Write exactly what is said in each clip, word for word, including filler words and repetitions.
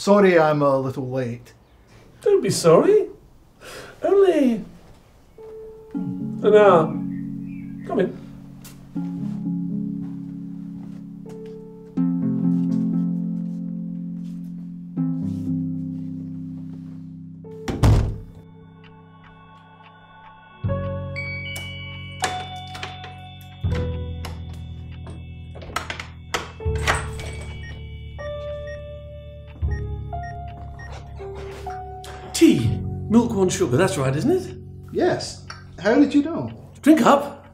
Sorry I'm a little late. Don't be sorry. Only an hour. Come in. Tea, milk, one sugar, that's right, isn't it? Yes. How did you know? Drink up.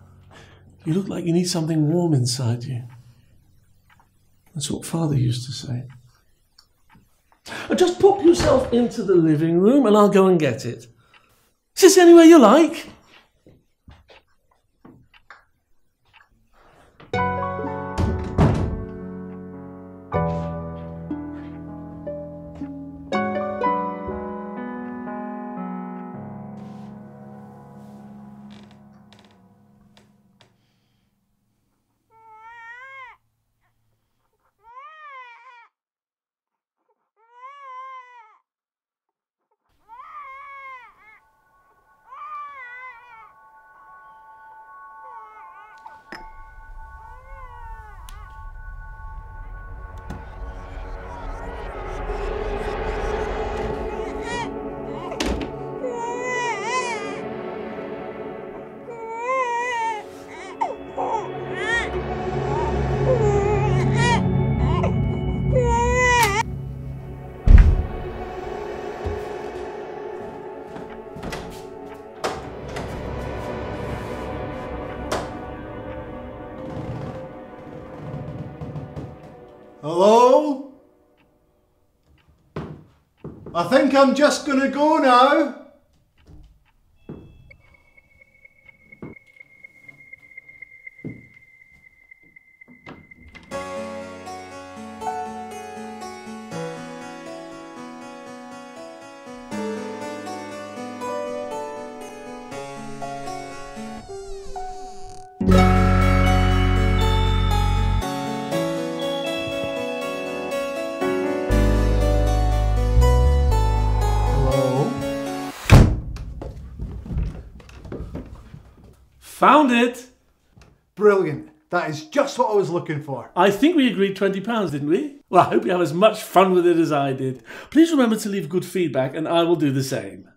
You look like you need something warm inside you. That's what Father used to say. Just pop yourself into the living room and I'll go and get it. Sit anywhere you like. Hello? I think I'm just gonna go now. Found it! Brilliant. That is just what I was looking for. I think we agreed twenty pounds, didn't we? Well, I hope you have as much fun with it as I did. Please remember to leave good feedback and I will do the same.